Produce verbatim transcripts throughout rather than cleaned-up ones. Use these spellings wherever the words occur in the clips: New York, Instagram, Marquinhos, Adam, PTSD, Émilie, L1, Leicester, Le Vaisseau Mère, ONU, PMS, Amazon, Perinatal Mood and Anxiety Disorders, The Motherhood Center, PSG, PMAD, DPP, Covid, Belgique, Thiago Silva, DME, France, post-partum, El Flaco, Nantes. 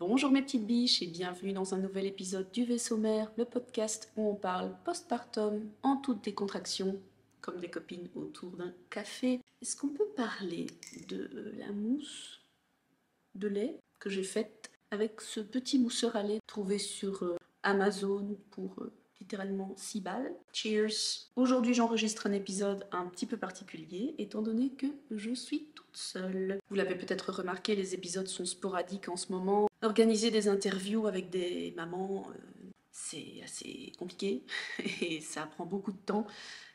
Bonjour mes petites biches et bienvenue dans un nouvel épisode du Vaisseau Mère, le podcast où on parle postpartum en toute décontraction, comme des copines autour d'un café. Est-ce qu'on peut parler de la mousse de lait que j'ai faite avec ce petit mousseur à lait trouvé sur Amazon pour littéralement six balles. Cheers! Aujourd'hui j'enregistre un épisode un petit peu particulier étant donné que je suis toute seule. Vous l'avez peut-être remarqué, les épisodes sont sporadiques en ce moment. Organiser des interviews avec des mamans, euh, c'est assez compliqué et ça prend beaucoup de temps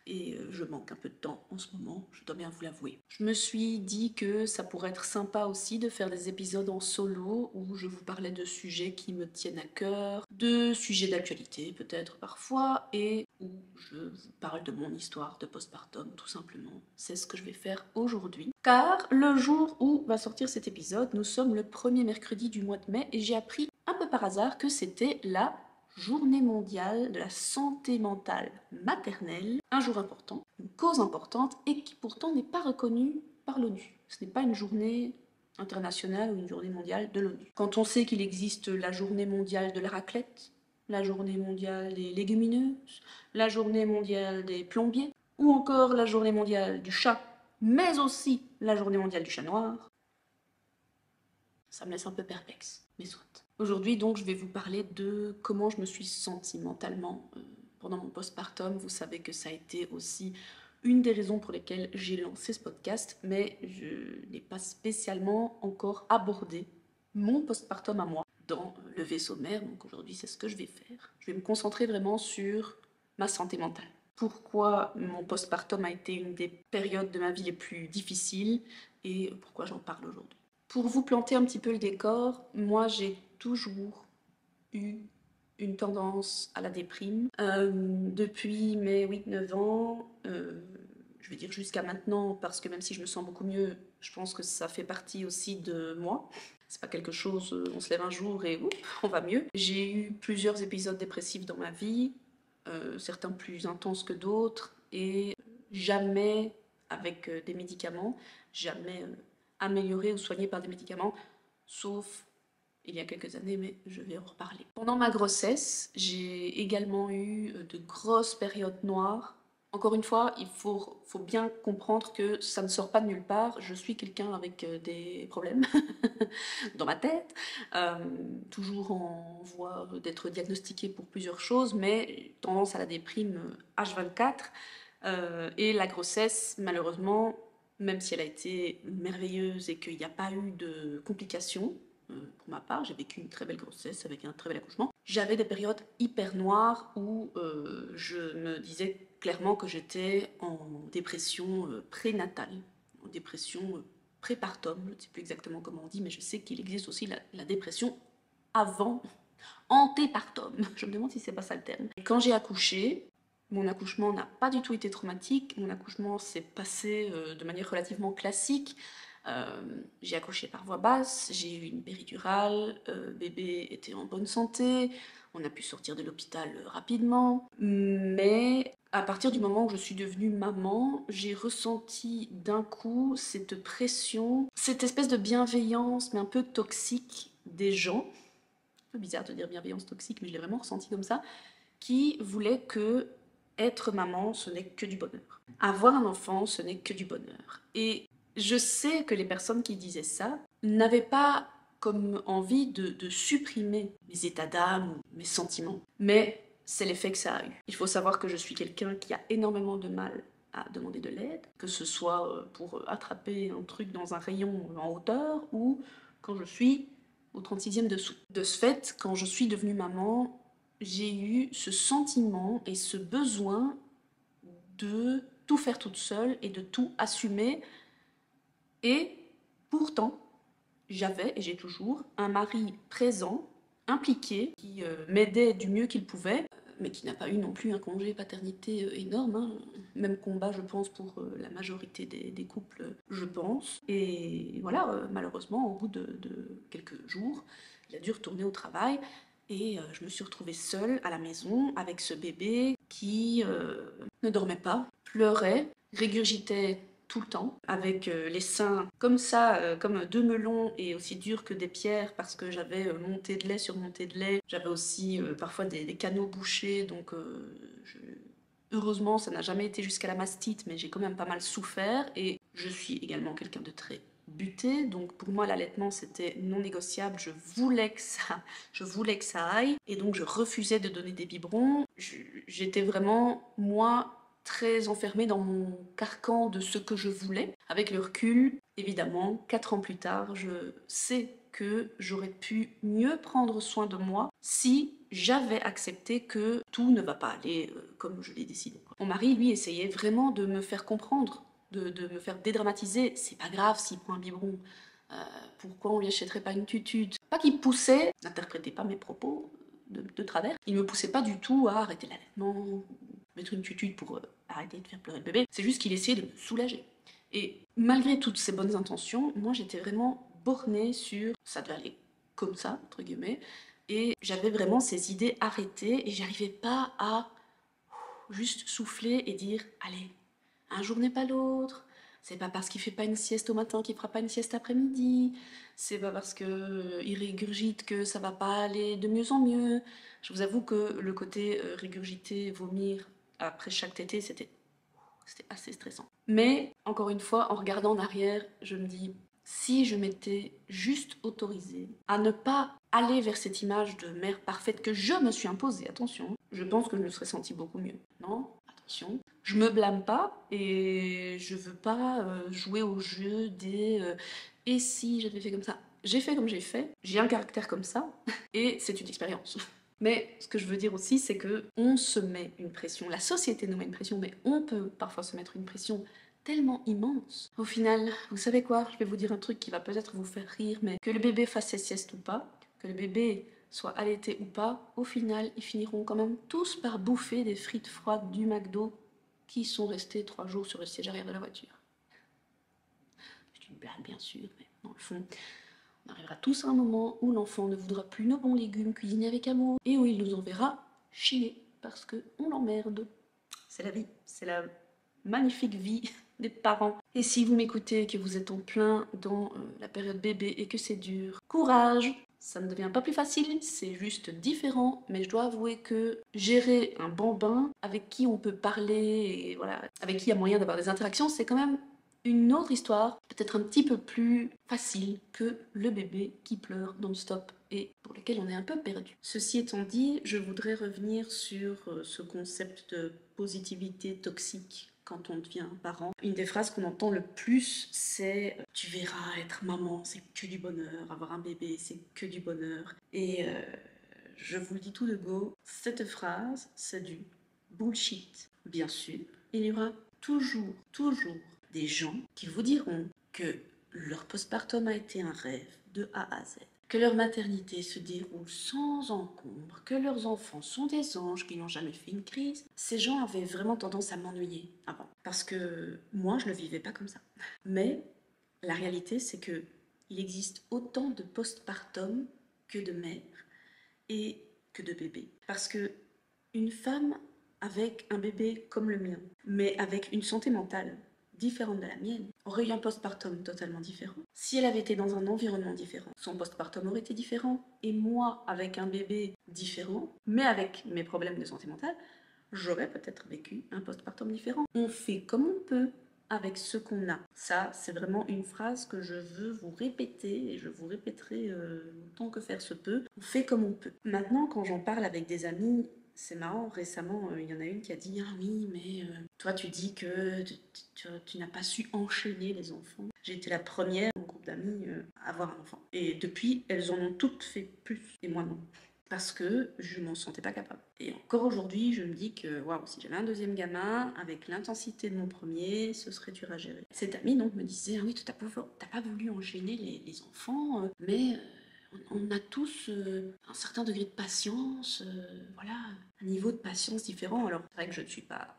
et je manque un peu de temps en ce moment, je dois bien vous l'avouer. Je me suis dit que ça pourrait être sympa aussi de faire des épisodes en solo où je vous parlais de sujets qui me tiennent à cœur, de sujets d'actualité peut-être parfois et où je vous parle de mon histoire de postpartum tout simplement. C'est ce que je vais faire aujourd'hui. Car le jour où va sortir cet épisode, nous sommes le premier mercredi du mois de mai et j'ai appris un peu par hasard que c'était la Journée mondiale de la santé mentale maternelle, un jour important, une cause importante et qui pourtant n'est pas reconnue par l'ONU. Ce n'est pas une journée internationale ou une journée mondiale de l'ONU. Quand on sait qu'il existe la journée mondiale de la raclette, la journée mondiale des légumineuses, la journée mondiale des plombiers ou encore la journée mondiale du chat, mais aussi la journée mondiale du chat noir. Ça me laisse un peu perplexe, mais soit. Aujourd'hui donc je vais vous parler de comment je me suis sentie mentalement euh, pendant mon postpartum. Vous savez que ça a été aussi une des raisons pour lesquelles j'ai lancé ce podcast, mais je n'ai pas spécialement encore abordé mon postpartum à moi dans le Vaisseau Mère, donc aujourd'hui c'est ce que je vais faire. Je vais me concentrer vraiment sur ma santé mentale. Pourquoi mon postpartum a été une des périodes de ma vie les plus difficiles et pourquoi j'en parle aujourd'hui. Pour vous planter un petit peu le décor, moi j'ai toujours eu une tendance à la déprime. Euh, depuis mes huit neuf ans, euh, je vais dire jusqu'à maintenant, parce que même si je me sens beaucoup mieux, je pense que ça fait partie aussi de moi. C'est pas quelque chose, on se lève un jour et ouf, on va mieux. J'ai eu plusieurs épisodes dépressifs dans ma vie. Euh, certains plus intenses que d'autres, et jamais avec euh, des médicaments, jamais euh, améliorés ou soignés par des médicaments, sauf il y a quelques années, mais je vais en reparler. Pendant ma grossesse, j'ai également eu euh, de grosses périodes noires. Encore une fois, il faut, faut bien comprendre que ça ne sort pas de nulle part. Je suis quelqu'un avec euh, des problèmes dans ma tête, euh, toujours en voie d'être diagnostiquée pour plusieurs choses, mais tendance à la déprime H vingt-quatre. Euh, et la grossesse, malheureusement, même si elle a été merveilleuse et qu'il n'y a pas eu de complications, euh, pour ma part, j'ai vécu une très belle grossesse avec un très bel accouchement, j'avais des périodes hyper noires où euh, je me disais clairement que j'étais en dépression euh, prénatale, en dépression euh, prépartum, je ne sais plus exactement comment on dit, mais je sais qu'il existe aussi la, la dépression avant, antépartum. Je me demande si c'est pas ça le terme. Quand j'ai accouché, mon accouchement n'a pas du tout été traumatique, mon accouchement s'est passé euh, de manière relativement classique. Euh, j'ai accouché par voie basse, j'ai eu une péridurale, euh, bébé était en bonne santé, on a pu sortir de l'hôpital rapidement, mais à partir du moment où je suis devenue maman, j'ai ressenti d'un coup cette pression, cette espèce de bienveillance, mais un peu toxique des gens. Un peu bizarre de dire bienveillance toxique, mais je l'ai vraiment ressenti comme ça, qui voulait que être maman, ce n'est que du bonheur. Avoir un enfant, ce n'est que du bonheur. Et je sais que les personnes qui disaient ça n'avaient pas comme envie de, de supprimer mes états d'âme ou mes sentiments, mais c'est l'effet que ça a eu. Il faut savoir que je suis quelqu'un qui a énormément de mal à demander de l'aide, que ce soit pour attraper un truc dans un rayon en hauteur ou quand je suis au trente-sixième dessous. De ce fait, quand je suis devenue maman, j'ai eu ce sentiment et ce besoin de tout faire toute seule et de tout assumer. Et pourtant, j'avais et j'ai toujours un mari présent, impliqué, qui euh, m'aidait du mieux qu'il pouvait, mais qui n'a pas eu non plus un congé paternité énorme, hein. Même combat je pense pour euh, la majorité des, des couples, je pense. Et voilà, euh, malheureusement, au bout de, de quelques jours, il a dû retourner au travail et euh, je me suis retrouvée seule à la maison avec ce bébé qui euh, ne dormait pas, pleurait, régurgitait tout le temps, avec euh, les seins comme ça, euh, comme deux melons et aussi durs que des pierres, parce que j'avais euh, monté de lait sur monté de lait. J'avais aussi euh, parfois des, des canaux bouchés, donc euh, je... heureusement ça n'a jamais été jusqu'à la mastite, mais j'ai quand même pas mal souffert. Et je suis également quelqu'un de très buté, donc pour moi l'allaitement c'était non négociable, je voulais que ça, je voulais que ça aille, et donc je refusais de donner des biberons. J'étais vraiment, moi, très enfermée dans mon carcan de ce que je voulais. Avec le recul, évidemment, quatre ans plus tard, je sais que j'aurais pu mieux prendre soin de moi si j'avais accepté que tout ne va pas aller comme je l'ai décidé. Mon mari, lui, essayait vraiment de me faire comprendre, De, de me faire dédramatiser. C'est pas grave s'il prend un biberon, euh, pourquoi on lui achèterait pas une tutute? Pas qu'il poussait, n'interprétez pas mes propos de, de travers, il me poussait pas du tout à arrêter l'allaitement, mettre une tutute pour euh, arrêter de faire pleurer le bébé, c'est juste qu'il essayait de me soulager. Et malgré toutes ces bonnes intentions, moi j'étais vraiment bornée sur ça devait aller comme ça, entre guillemets, et j'avais vraiment ces idées arrêtées et j'arrivais pas à ouf, juste souffler et dire allez, un jour n'est pas l'autre, c'est pas parce qu'il fait pas une sieste au matin qu'il fera pas une sieste après-midi, c'est pas parce qu'il régurgite que ça va pas aller de mieux en mieux. Je vous avoue que le côté régurgiter, vomir après chaque tétée, c'était assez stressant. Mais encore une fois, en regardant en arrière, je me dis, si je m'étais juste autorisée à ne pas aller vers cette image de mère parfaite que je me suis imposée, attention, je pense que je me serais sentie beaucoup mieux. Non, attention. Je me blâme pas et je veux pas euh, jouer au jeu des euh, et si j'avais fait comme ça. J'ai fait comme j'ai fait, j'ai un caractère comme ça et c'est une expérience. Mais ce que je veux dire aussi, c'est que on se met une pression, la société nous met une pression, mais on peut parfois se mettre une pression tellement immense. Au final, vous savez quoi? Je vais vous dire un truc qui va peut-être vous faire rire, mais que le bébé fasse ses siestes ou pas, que le bébé soit allaité ou pas, au final, ils finiront quand même tous par bouffer des frites froides du McDo qui sont restés trois jours sur le siège arrière de la voiture. C'est une blague bien sûr, mais dans le fond, on arrivera tous à un moment où l'enfant ne voudra plus nos bons légumes cuisinés avec amour et où il nous enverra chier parce qu'on l'emmerde. C'est la vie, c'est la magnifique vie des parents. Et si vous m'écoutez et que vous êtes en plein dans euh, la période bébé et que c'est dur, courage! Ça ne devient pas plus facile, c'est juste différent, mais je dois avouer que gérer un bambin avec qui on peut parler, et voilà, avec qui il y a moyen d'avoir des interactions, c'est quand même une autre histoire, peut-être un petit peu plus facile que le bébé qui pleure non-stop et pour lequel on est un peu perdu. Ceci étant dit, je voudrais revenir sur ce concept de positivité toxique quand on devient parent. Une des phrases qu'on entend le plus, c'est « tu verras, être maman, c'est que du bonheur, avoir un bébé, c'est que du bonheur ». Et euh, je vous le dis tout de go, cette phrase, c'est du bullshit. Bien sûr, il y aura toujours, toujours des gens qui vous diront que leur postpartum a été un rêve de A à Z, que leur maternité se déroule sans encombre, que leurs enfants sont des anges, qui n'ont jamais fait une crise. Ces gens avaient vraiment tendance à m'ennuyer avant, parce que moi, je ne le vivais pas comme ça. Mais la réalité, c'est que il existe autant de postpartum que de mères et que de bébés. Parce que une femme avec un bébé comme le mien, mais avec une santé mentale différente de la mienne, aurait eu un postpartum totalement différent. Si elle avait été dans un environnement différent, son postpartum aurait été différent. Et moi, avec un bébé différent, mais avec mes problèmes de santé mentale, j'aurais peut-être vécu un postpartum différent. On fait comme on peut avec ce qu'on a. Ça, c'est vraiment une phrase que je veux vous répéter, et je vous répéterai euh, autant que faire se peut. On fait comme on peut. Maintenant, quand j'en parle avec des amis, c'est marrant, récemment, il euh, y en a une qui a dit « Ah oui, mais euh, toi tu dis que tu, tu, tu n'as pas su enchaîner les enfants. » J'ai été la première dans mon groupe d'amis euh, à avoir un enfant. Et depuis, elles en ont toutes fait plus, et moi non. Parce que je m'en sentais pas capable. Et encore aujourd'hui, je me dis que waouh, si j'avais un deuxième gamin, avec l'intensité de mon premier, ce serait dur à gérer. Cette amie donc me disait « Ah oui, tu n'as pas voulu enchaîner les, les enfants, euh, mais... Euh, on a tous euh, un certain degré de patience, euh, voilà, un niveau de patience différent. » Alors, c'est vrai que je ne suis pas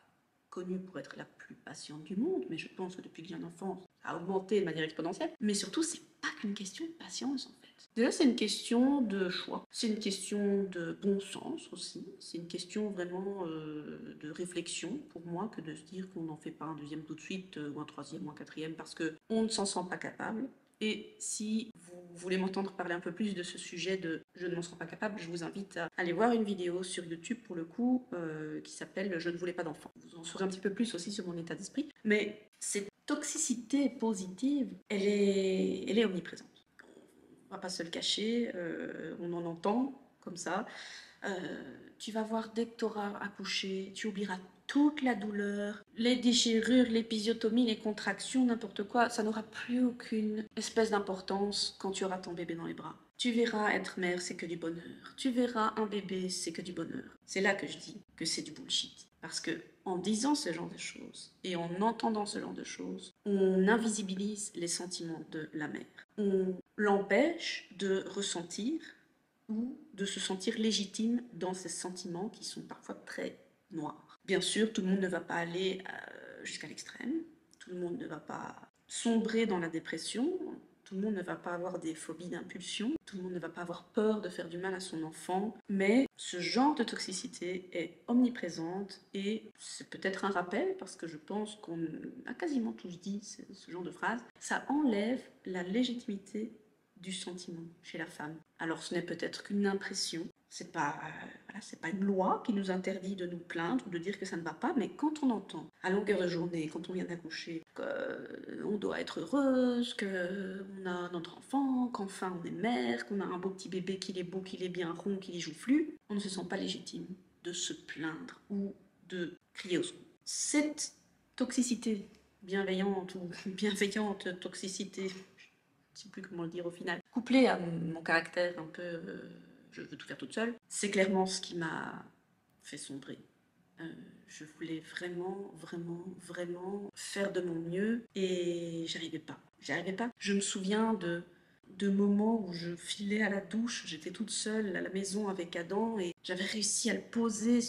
connue pour être la plus patiente du monde, mais je pense que depuis que j'ai un enfant, ça a augmenté de manière exponentielle. Mais surtout, c'est pas qu'une question de patience, en fait. Déjà, c'est une question de choix, c'est une question de bon sens aussi, c'est une question vraiment euh, de réflexion pour moi que de se dire qu'on n'en fait pas un deuxième tout de suite euh, ou un troisième ou un quatrième parce qu'on ne s'en sent pas capable. Et si vous voulez m'entendre parler un peu plus de ce sujet de « je ne m'en sens pas capable », je vous invite à aller voir une vidéo sur YouTube pour le coup euh, qui s'appelle « Je ne voulais pas d'enfant ». Vous en saurez un petit peu plus aussi sur mon état d'esprit, mais cette toxicité positive, elle est, elle est omniprésente. On ne va pas se le cacher, euh, on en entend comme ça. Euh, tu vas voir dès que tu auras accouché, tu oublieras toute la douleur, les déchirures, l'épisiotomie, les contractions, n'importe quoi, ça n'aura plus aucune espèce d'importance quand tu auras ton bébé dans les bras. Tu verras être mère, c'est que du bonheur. Tu verras un bébé, c'est que du bonheur. C'est là que je dis que c'est du bullshit. Parce que en disant ce genre de choses et en entendant ce genre de choses, on invisibilise les sentiments de la mère. On l'empêche de ressentir ou de se sentir légitime dans ces sentiments qui sont parfois très noirs. Bien sûr, tout le monde ne va pas aller jusqu'à l'extrême, tout le monde ne va pas sombrer dans la dépression, tout le monde ne va pas avoir des phobies d'impulsion, tout le monde ne va pas avoir peur de faire du mal à son enfant, mais ce genre de toxicité est omniprésente et c'est peut-être un rappel, parce que je pense qu'on a quasiment tous dit ce, ce genre de phrase, ça enlève la légitimité du sentiment chez la femme. Alors ce n'est peut-être qu'une impression, c'est pas, euh, voilà, c'est pas une loi qui nous interdit de nous plaindre ou de dire que ça ne va pas, mais quand on entend à longueur de journée, quand on vient d'accoucher, qu'on doit être heureuse, qu'on a notre enfant, qu'enfin on est mère, qu'on a un beau petit bébé, qu'il est beau, qu'il est bien rond, qu'il est joufflu, on ne se sent pas légitime de se plaindre ou de crier au secours. Cette toxicité bienveillante ou bienveillante toxicité, je ne sais plus comment le dire au final, couplé à mon caractère un peu euh, je veux tout faire toute seule, c'est clairement ce qui m'a fait sombrer. Euh, je voulais vraiment, vraiment, vraiment faire de mon mieux et j'arrivais pas. J'arrivais pas. Je me souviens de, de moments où je filais à la douche, j'étais toute seule à la maison avec Adam et j'avais réussi à le poser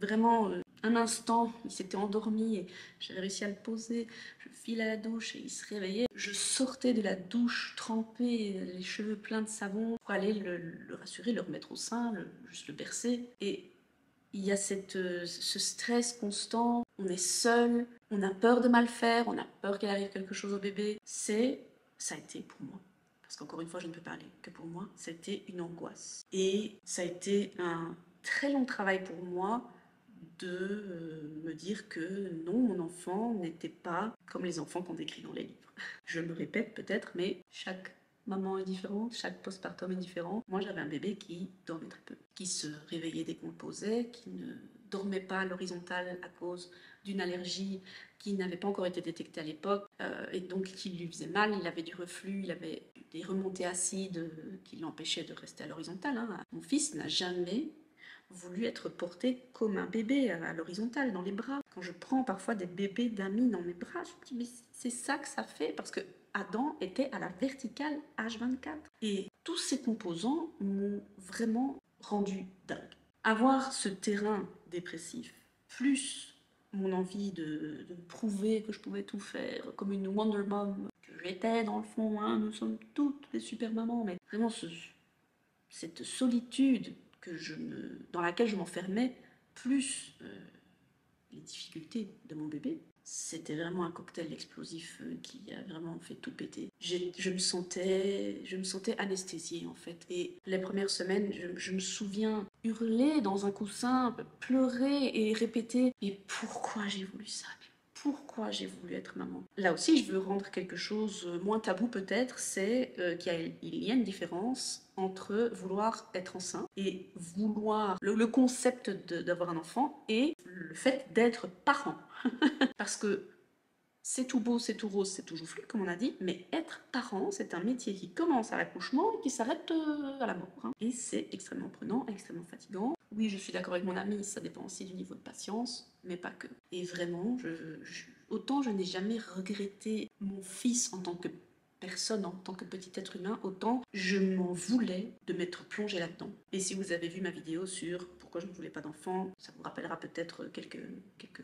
vraiment. Euh, Un instant, il s'était endormi et j'avais réussi à le poser. Je filais à la douche et il se réveillait. Je sortais de la douche trempée, les cheveux pleins de savon, pour aller le, le rassurer, le remettre au sein, le, juste le bercer. Et il y a cette, ce stress constant, on est seul, on a peur de mal faire, on a peur qu'il arrive quelque chose au bébé. C'est, ça a été pour moi, parce qu'encore une fois je ne peux parler que pour moi, ça a été une angoisse. Et ça a été un très long travail pour moi, de me dire que non, mon enfant n'était pas comme les enfants qu'on décrit dans les livres. Je me répète peut-être, mais chaque maman est différente, chaque postpartum est différent. Moi, j'avais un bébé qui dormait très peu, qui se réveillait dès qu'on le posait, qui ne dormait pas à l'horizontale à cause d'une allergie qui n'avait pas encore été détectée à l'époque, euh, et donc qui lui faisait mal. Il avait du reflux, il avait des remontées acides qui l'empêchaient de rester à l'horizontale, hein. Mon fils n'a jamais voulu être porté comme un bébé à l'horizontale, dans les bras. Quand je prends parfois des bébés d'amis dans mes bras, je me dis mais c'est ça que ça fait, parce que Adam était à la verticale H vingt-quatre. Et tous ces composants m'ont vraiment rendu dingue. Avoir ce terrain dépressif, plus mon envie de, de prouver que je pouvais tout faire, comme une Wonder Mom, que j'étais dans le fond, hein, nous sommes toutes des super mamans, mais vraiment ce, cette solitude que je me, dans laquelle je m'enfermais, plus euh, les difficultés de mon bébé, c'était vraiment un cocktail explosif euh, qui a vraiment fait tout péter. J'ai, je me sentais, je me sentais anesthésiée en fait. Et les premières semaines, je, je me souviens hurler dans un coussin, pleurer et répéter « Mais pourquoi j'ai voulu ça ? Pourquoi j'ai voulu être maman ?» Là aussi, je veux rendre quelque chose moins tabou peut-être, c'est euh, qu'il y, y a une différence entre vouloir être enceinte et vouloir le, le concept d'avoir un enfant et le fait d'être parent. Parce que c'est tout beau, c'est tout rose, c'est tout joufflu, comme on a dit, mais être parent, c'est un métier qui commence à l'accouchement et qui s'arrête euh, à la mort, hein. Et c'est extrêmement prenant, extrêmement fatigant. Oui, je suis d'accord avec mon ami, ça dépend aussi du niveau de patience, mais pas que. Et vraiment, je, je, autant je n'ai jamais regretté mon fils en tant que personne, en tant que petit être humain, autant je m'en voulais de m'être plongée là-dedans. Et si vous avez vu ma vidéo sur pourquoi je ne voulais pas d'enfant, ça vous rappellera peut-être quelques, quelques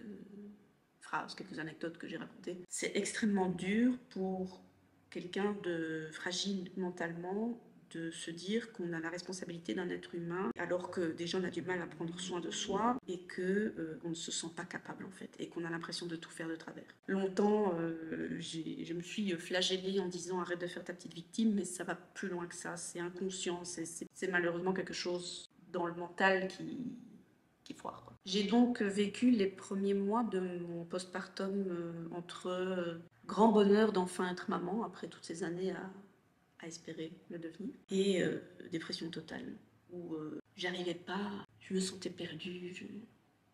phrases, quelques anecdotes que j'ai racontées. C'est extrêmement dur pour quelqu'un de fragile mentalement de se dire qu'on a la responsabilité d'un être humain alors que déjà on a du mal à prendre soin de soi et qu'on euh, ne se sent pas capable en fait et qu'on a l'impression de tout faire de travers. Longtemps, euh, j'ai, je me suis flagellée en disant arrête de faire ta petite victime, mais ça va plus loin que ça, c'est inconscient, c'est, c'est, c'est malheureusement quelque chose dans le mental qui, qui foire, quoi. J'ai donc vécu les premiers mois de mon postpartum euh, entre euh, grand bonheur d'enfin être maman après toutes ces années à... à espérer le devenir, et euh, dépression totale, où euh, j'arrivais pas, je me sentais perdue, je,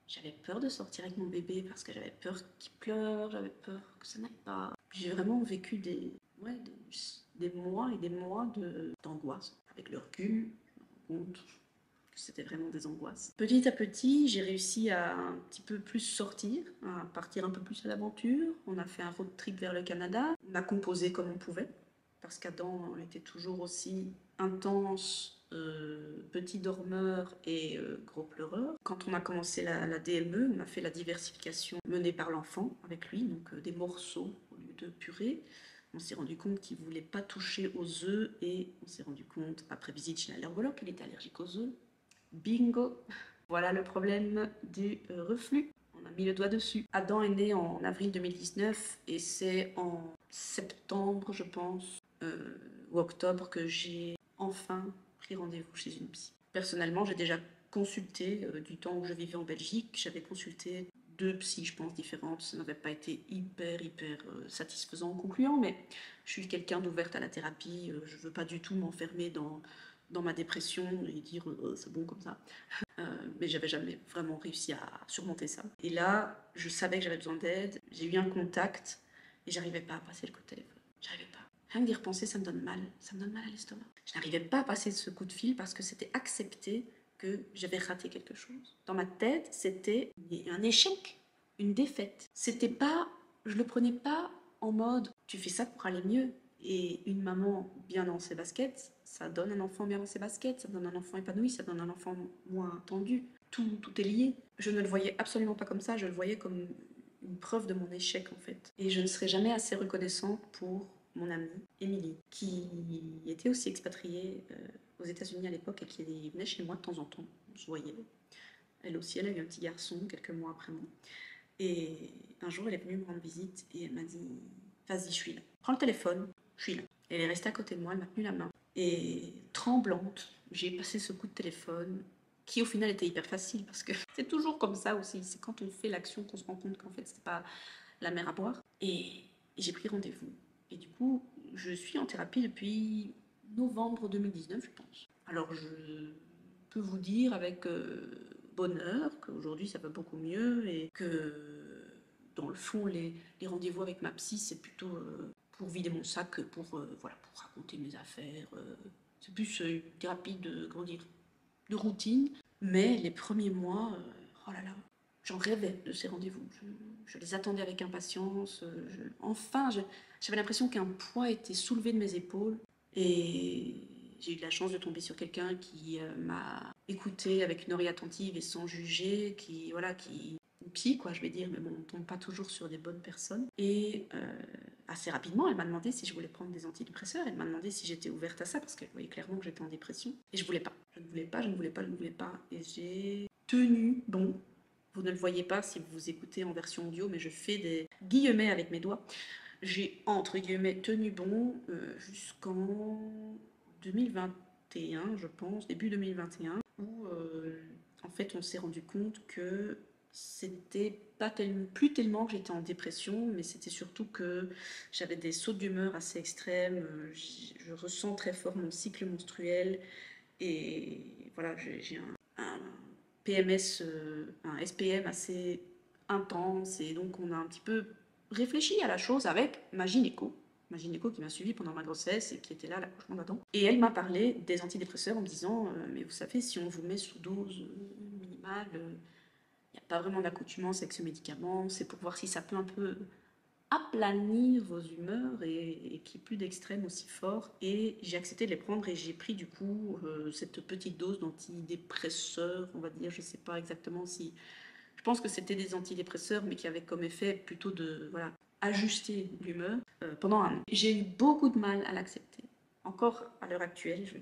j'avais peur de sortir avec mon bébé parce que j'avais peur qu'il pleure, j'avais peur que ça n'aille pas. J'ai vraiment vécu des, ouais, des, des mois et des mois de, d'angoisse. Avec le recul, je me rends compte que c'était vraiment des angoisses. Petit à petit, j'ai réussi à un petit peu plus sortir, à partir un peu plus à l'aventure. On a fait un road trip vers le Canada, on a composé comme on pouvait, parce qu'Adam était toujours aussi intense, euh, petit dormeur et euh, gros pleureur. Quand on a commencé la, la D M E, on a fait la diversification menée par l'enfant avec lui, donc euh, des morceaux au lieu de purée. On s'est rendu compte qu'il ne voulait pas toucher aux œufs et on s'est rendu compte, après visite chez l'allergologue, qu'il était allergique aux œufs. Bingo! Voilà le problème du euh, reflux. On a mis le doigt dessus. Adam est né en avril deux mille dix-neuf et c'est en septembre, je pense, euh, ou octobre, que j'ai enfin pris rendez-vous chez une psy. Personnellement, j'ai déjà consulté, euh, du temps où je vivais en Belgique, j'avais consulté deux psys, je pense, différentes. Ça n'avait pas été hyper, hyper euh, satisfaisant ou concluant, mais je suis quelqu'un d'ouverte à la thérapie. Euh, je ne veux pas du tout m'enfermer dans, dans ma dépression et dire oh, « c'est bon comme ça ». Euh, mais j'avais jamais vraiment réussi à surmonter ça. Et là, je savais que j'avais besoin d'aide, j'ai eu un contact et j'arrivais pas à passer le coup de téléphone. J'arrivais pas. Rien d'y repenser, ça me donne mal. Ça me donne mal à l'estomac. Je n'arrivais pas à passer ce coup de fil parce que c'était accepté que j'avais raté quelque chose. Dans ma tête, c'était un échec, une défaite. C'était pas, je le prenais pas en mode tu fais ça pour aller mieux. Et une maman bien dans ses baskets, ça donne un enfant bien dans ses baskets, ça donne un enfant épanoui, ça donne un enfant moins tendu. Tout, tout est lié. Je ne le voyais absolument pas comme ça, je le voyais comme une preuve de mon échec en fait. Et je ne serai jamais assez reconnaissante pour mon amie Émilie, qui était aussi expatriée euh, aux États-Unis à l'époque et qui venait chez moi de temps en temps. On se voyait. Elle aussi, elle a eu un petit garçon quelques mois après moi. Et un jour, elle est venue me rendre visite et elle m'a dit « Vas-y, je suis là. Prends le téléphone. » Je suis là. Elle est restée à côté de moi, elle m'a tenu la main. Et tremblante, j'ai passé ce coup de téléphone, qui au final était hyper facile, parce que c'est toujours comme ça aussi. C'est quand on fait l'action qu'on se rend compte qu'en fait, c'est pas la mer à boire. Et, et j'ai pris rendez-vous. Et du coup, je suis en thérapie depuis novembre deux mille dix-neuf, je pense. Alors, je peux vous dire avec euh, bonheur qu'aujourd'hui, ça va beaucoup mieux et que, dans le fond, les, les rendez-vous avec ma psy, c'est plutôt... Euh, pour vider mon sac, pour, euh, voilà, pour raconter mes affaires. Euh, c'est plus euh, une thérapie de, comment dire, de routine. Mais les premiers mois, euh, oh là là, j'en rêvais de ces rendez-vous. Je, je les attendais avec impatience. Euh, je, enfin, je, j'avais l'impression qu'un poids était soulevé de mes épaules. Et j'ai eu de la chance de tomber sur quelqu'un qui euh, m'a écoutée avec une oreille attentive et sans juger, qui, voilà, qui... psy, quoi, je vais dire, mais bon, on ne tombe pas toujours sur des bonnes personnes. Et euh, assez rapidement, elle m'a demandé si je voulais prendre des antidépresseurs, elle m'a demandé si j'étais ouverte à ça, parce qu'elle voyait clairement que j'étais en dépression. Et je voulais pas, je ne voulais pas, je ne voulais pas, je ne voulais pas. Et j'ai tenu bon. Vous ne le voyez pas si vous vous écoutez en version audio, mais je fais des guillemets avec mes doigts. J'ai, entre guillemets, tenu bon euh, jusqu'en deux mille vingt et un, je pense, début deux mille vingt et un, où, euh, en fait, on s'est rendu compte que c'était pas tellement, plus tellement que j'étais en dépression, mais c'était surtout que j'avais des sauts d'humeur assez extrêmes, je, je ressens très fort mon cycle menstruel, et voilà, j'ai, j'ai un, un P M S, un S P M assez intense, et donc on a un petit peu réfléchi à la chose avec ma gynéco, ma gynéco qui m'a suivie pendant ma grossesse et qui était là à l'accouchement d'Adam, et elle m'a parlé des antidépresseurs en me disant euh, « mais vous savez, si on vous met sous dose minimale, euh, il n'y a pas vraiment d'accoutumance avec ce médicament, c'est pour voir si ça peut un peu aplanir vos humeurs et, et qu'il n'y ait plus d'extrêmes aussi forts. » Et j'ai accepté de les prendre et j'ai pris du coup euh, cette petite dose d'antidépresseurs, on va dire, je ne sais pas exactement si... Je pense que c'était des antidépresseurs, mais qui avaient comme effet plutôt de, voilà, ajuster l'humeur euh, pendant un an. J'ai eu beaucoup de mal à l'accepter. Encore à l'heure actuelle, je...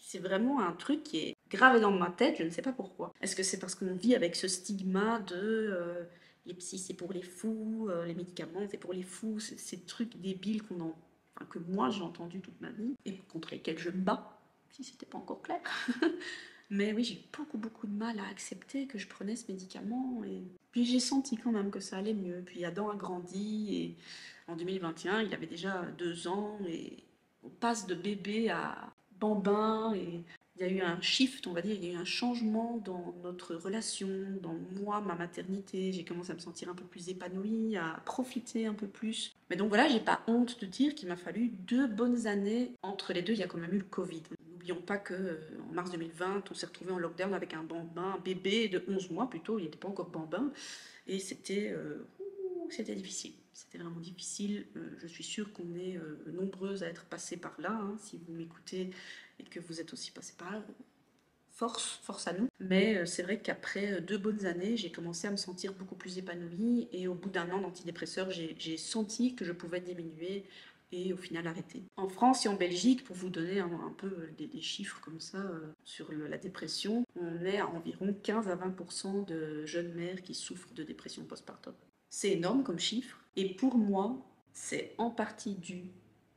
c'est vraiment un truc qui est gravé dans ma tête, je ne sais pas pourquoi. Est-ce que c'est parce qu'on vit avec ce stigma de euh, les psys c'est pour les fous, euh, les médicaments c'est pour les fous, ces trucs débiles qu'on en... enfin, que moi j'ai entendu toute ma vie et contre lesquels je me bats, si c'était pas encore clair. Mais oui, j'ai beaucoup beaucoup de mal à accepter que je prenais ce médicament. Et puis j'ai senti quand même que ça allait mieux. Puis Adam a grandi et en deux mille vingt et un, il avait déjà deux ans et on passe de bébé à bambin et il y a eu un shift, on va dire, il y a eu un changement dans notre relation, dans moi, ma maternité. J'ai commencé à me sentir un peu plus épanouie, à profiter un peu plus. Mais donc voilà, j'ai pas honte de dire qu'il m'a fallu deux bonnes années. Entre les deux, il y a quand même eu le Covid. N'oublions pas qu'en mars deux mille vingt, on s'est retrouvé en lockdown avec un bambin, un bébé de onze mois plutôt, il n'était pas encore bambin. Et c'était euh, c'était difficile. C'était vraiment difficile. Euh, je suis sûre qu'on est euh, nombreuses à être passées par là. Hein, si vous m'écoutez et que vous êtes aussi passées par là, force, force à nous. Mais euh, c'est vrai qu'après deux bonnes années, j'ai commencé à me sentir beaucoup plus épanouie. Et au bout d'un an d'antidépresseur, j'ai senti que je pouvais diminuer et au final arrêter. En France et en Belgique, pour vous donner un, un peu des, des chiffres comme ça euh, sur le, la dépression, on est à environ quinze à vingt pour cent de jeunes mères qui souffrent de dépression postpartum. C'est énorme comme chiffre et pour moi, c'est en partie dû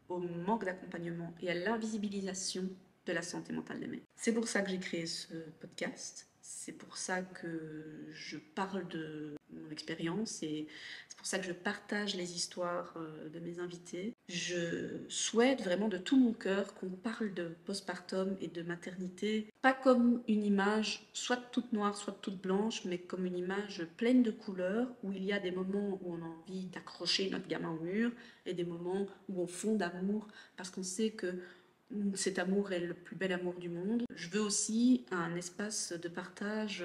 au manque d'accompagnement et à l'invisibilisation de la santé mentale des mères. C'est pour ça que j'ai créé ce podcast, c'est pour ça que je parle de mon expérience et c'est pour ça que je partage les histoires de mes invités. Je souhaite vraiment de tout mon cœur qu'on parle de postpartum et de maternité, pas comme une image soit toute noire, soit toute blanche, mais comme une image pleine de couleurs, où il y a des moments où on a envie d'accrocher notre gamin au mur, et des moments où on fond d'amour, parce qu'on sait que cet amour est le plus bel amour du monde. Je veux aussi un espace de partage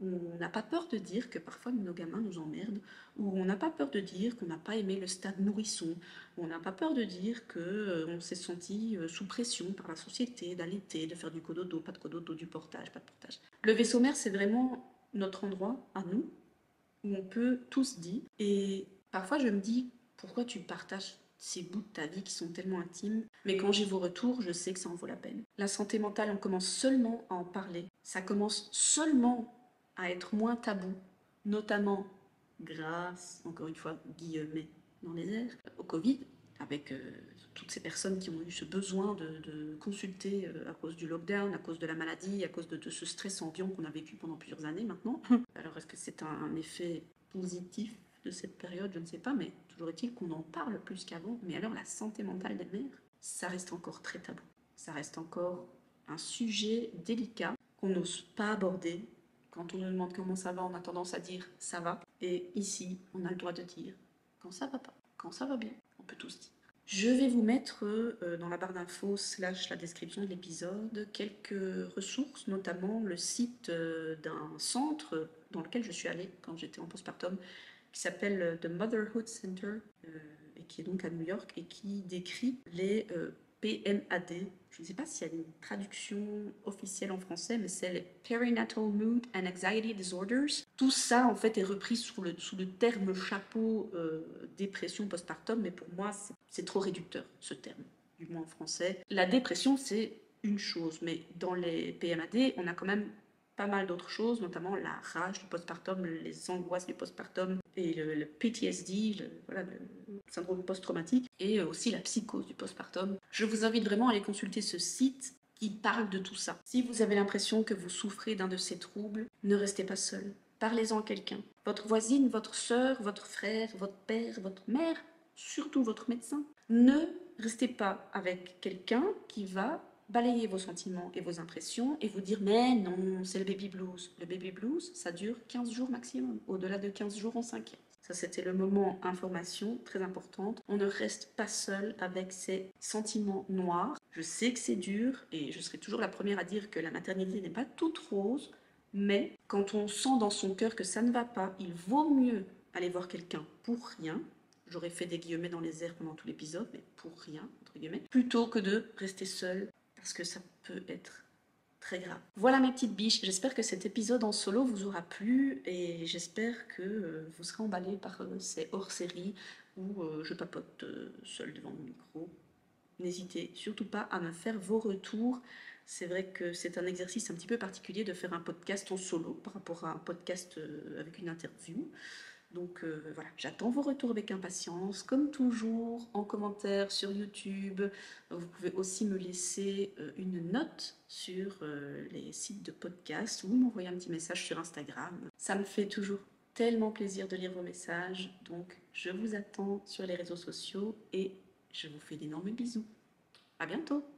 où on n'a pas peur de dire que parfois nos gamins nous emmerdent, où on n'a pas peur de dire qu'on n'a pas aimé le stade nourrisson, où on n'a pas peur de dire qu'on s'est senti sous pression par la société, d'allaiter, de faire du cododo, pas de cododo, du portage, pas de portage. Le Vaisseau Mère, c'est vraiment notre endroit à nous, où on peut tout se dire. Et parfois je me dis, pourquoi tu partages ces bouts de ta vie qui sont tellement intimes, mais quand j'ai vos retours, je sais que ça en vaut la peine. La santé mentale, on commence seulement à en parler. Ça commence seulement à être moins tabou, notamment grâce, encore une fois, guillemets dans les airs, au Covid, avec euh, toutes ces personnes qui ont eu ce besoin de, de consulter euh, à cause du lockdown, à cause de la maladie, à cause de, de ce stress ambiant qu'on a vécu pendant plusieurs années maintenant. Alors est-ce que c'est un, un effet positif de cette période, je ne sais pas, mais toujours est-il qu'on en parle plus qu'avant. Mais alors la santé mentale des mères, ça reste encore très tabou. Ça reste encore un sujet délicat qu'on n'ose pas aborder. Quand on nous demande comment ça va, on a tendance à dire « ça va ». Et ici, on a le droit de dire « quand ça va pas », « quand ça va bien », on peut tous dire. Je vais vous mettre euh, dans la barre d'infos slash la description de l'épisode quelques ressources, notamment le site euh, d'un centre dans lequel je suis allée quand j'étais en postpartum, qui s'appelle The Motherhood Center, euh, et qui est donc à New York, et qui décrit les euh, P M A D. Je ne sais pas s'il y a une traduction officielle en français, mais c'est les Perinatal Mood and Anxiety Disorders. Tout ça, en fait, est repris sous le, sous le terme chapeau euh, dépression postpartum, mais pour moi, c'est trop réducteur, ce terme, du moins en français. La dépression, c'est une chose, mais dans les P M A D, on a quand même pas mal d'autres choses, notamment la rage du postpartum, les angoisses du postpartum et le, le P T S D, le, voilà, le syndrome post-traumatique, et aussi la psychose du postpartum. Je vous invite vraiment à aller consulter ce site qui parle de tout ça. Si vous avez l'impression que vous souffrez d'un de ces troubles, ne restez pas seul. Parlez-en à quelqu'un. Votre voisine, votre sœur, votre frère, votre père, votre mère, surtout votre médecin. Ne restez pas avec quelqu'un qui va balayer vos sentiments et vos impressions et vous dire « mais non, c'est le baby blues ». Le baby blues, ça dure quinze jours maximum. Au-delà de quinze jours, on s'inquiète. Ça, c'était le moment information très importante. On ne reste pas seul avec ces sentiments noirs. Je sais que c'est dur et je serai toujours la première à dire que la maternité n'est pas toute rose, mais quand on sent dans son cœur que ça ne va pas, il vaut mieux aller voir quelqu'un pour rien. J'aurais fait des guillemets dans les airs pendant tout l'épisode, mais pour rien, entre guillemets, plutôt que de rester seul. Parce que ça peut être très grave. Voilà mes petites biches, j'espère que cet épisode en solo vous aura plu et j'espère que vous serez emballés par ces hors-séries où je papote seule devant mon micro. N'hésitez surtout pas à me faire vos retours. C'est vrai que c'est un exercice un petit peu particulier de faire un podcast en solo par rapport à un podcast avec une interview. Donc euh, voilà, j'attends vos retours avec impatience, comme toujours, en commentaire sur YouTube. Vous pouvez aussi me laisser euh, une note sur euh, les sites de podcast ou m'envoyer un petit message sur Instagram. Ça me fait toujours tellement plaisir de lire vos messages. Donc je vous attends sur les réseaux sociaux et je vous fais d'énormes bisous. À bientôt!